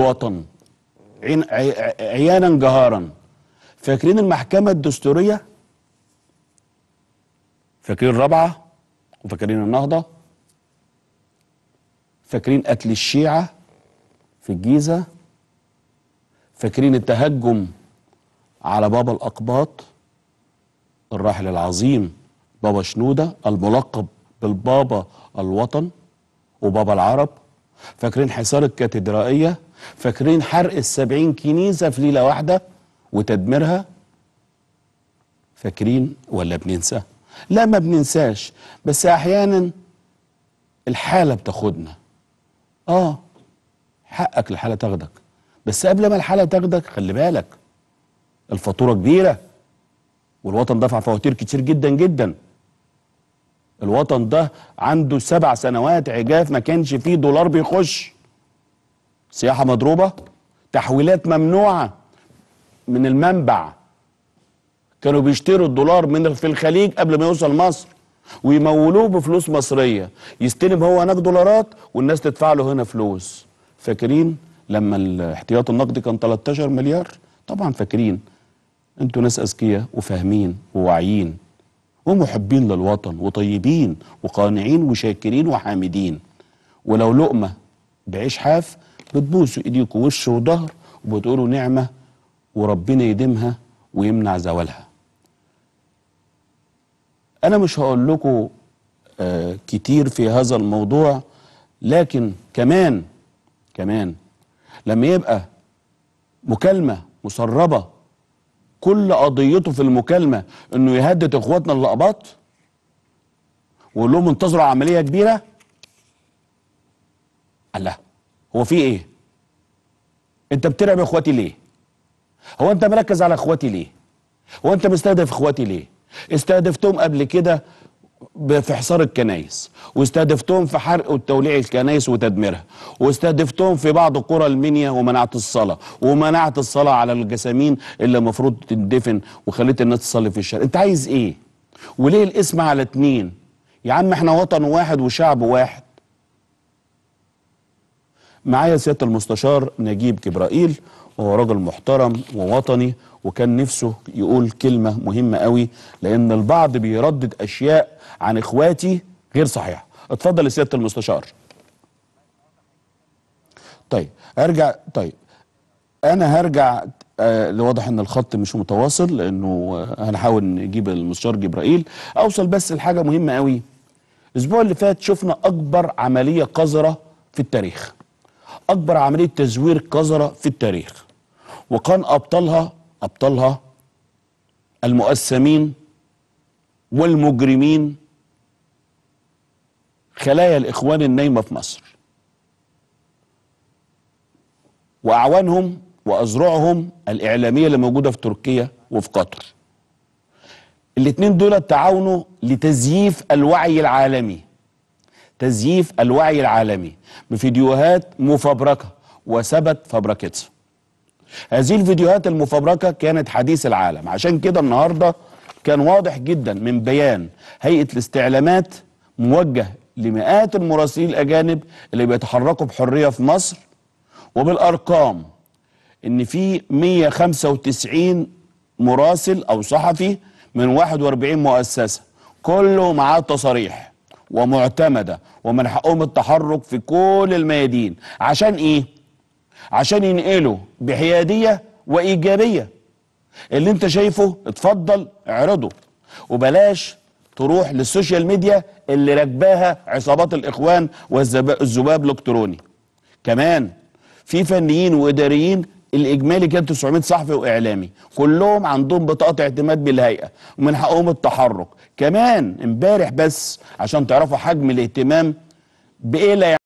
وطن عيانا جهارا. فاكرين المحكمة الدستورية؟ فاكرين الرابعة؟ وفاكرين النهضة؟ فاكرين قتل الشيعة في الجيزة؟ فاكرين التهجم على بابا الأقباط الراحل العظيم بابا شنودة الملقب بالبابا الوطن وبابا العرب؟ فاكرين حصار الكاتدرائية؟ فاكرين حرق 70 كنيسة في ليلة واحدة وتدميرها؟ فاكرين ولا بننسى؟ لا ما بننساش، بس أحيانا الحالة بتاخدنا. حقك الحالة تاخدك، بس قبل ما الحالة تاخدك خلي بالك الفاتورة كبيرة، والوطن دفع فواتير كتير جدا جدا. الوطن ده عنده 7 سنوات عجاف ما كانش فيه دولار بيخش، سياحة مضروبة، تحويلات ممنوعة من المنبع، كانوا بيشتروا الدولار من في الخليج قبل ما يوصل مصر ويمولوه بفلوس مصرية، يستلم هو هناك دولارات والناس تدفع له هنا فلوس. فاكرين لما الاحتياط النقدي كان 13 مليار؟ طبعا فاكرين. انتوا ناس اذكياء وفاهمين وواعيين ومحبين للوطن وطيبين وقانعين وشاكرين وحامدين، ولو لقمة بعيش حاف بتبوسوا ايديكوا وش وظهر وبتقولوا نعمة وربنا يديمها ويمنع زوالها. انا مش هقول لكم كتير في هذا الموضوع، لكن كمان لما يبقى مكالمة مسربة كل قضيته في المكالمة انه يهدد اخواتنا الأقباط ويقول لهم انتظروا عملية كبيرة، الله هو في ايه؟ انت بترعب اخواتي ليه؟ هو انت مركز على اخواتي ليه؟ هو انت مستهدف اخواتي ليه؟ استهدفتهم قبل كده في حصار الكنايس، واستهدفتهم في حرق وتوليع الكنايس وتدميرها، واستهدفتهم في بعض قرى المنيا ومنعت الصلاة، ومنعت الصلاة على الجسامين اللي المفروض تندفن وخليت الناس تصلي في الشارع. انت عايز ايه؟ وليه الاسم على 2؟ يا عم احنا وطن واحد وشعب واحد. معايا سيادة المستشار نجيب جبرائيل، وهو راجل محترم ووطني وكان نفسه يقول كلمة مهمة قوي، لأن البعض بيردد أشياء عن إخواتي غير صحيحة. اتفضل يا سيادة المستشار. طيب أرجع، طيب أنا هرجع، واضح إن الخط مش متواصل لأنه هنحاول نجيب المستشار جبرائيل. أوصل بس لحاجة مهمة قوي. الأسبوع اللي فات شفنا أكبر عملية قذرة في التاريخ، أكبر عملية تزوير قذرة في التاريخ، وكان أبطالها المؤسمين والمجرمين خلايا الإخوان النايمة في مصر، وأعوانهم وأذرعهم الإعلامية اللي موجودة في تركيا وفي قطر. الاتنين دول تعاونوا لتزييف الوعي العالمي، تزييف الوعي العالمي بفيديوهات مفبركة وثبت فبركتها. هذه الفيديوهات المفبركة كانت حديث العالم، عشان كده النهاردة كان واضح جدا من بيان هيئة الاستعلامات موجه لمئات المراسلين الأجانب اللي بيتحركوا بحرية في مصر، وبالأرقام إن في 195 مراسل أو صحفي من 41 مؤسسة كله معاه تصاريح ومعتمدة ومن حقهم التحرك في كل الميادين. عشان إيه؟ عشان ينقلوا بحيادية وإيجابية اللي انت شايفه، اتفضل اعرضه، وبلاش تروح للسوشيال ميديا اللي راكباها عصابات الإخوان والذباب الإلكتروني. كمان في فنيين وإداريين، الإجمالي كان 900 صحفي وإعلامي كلهم عندهم بطاقة اعتماد بالهيئة ومن حقهم التحرك. كمان امبارح بس عشان تعرفوا حجم الاهتمام بإيه. لا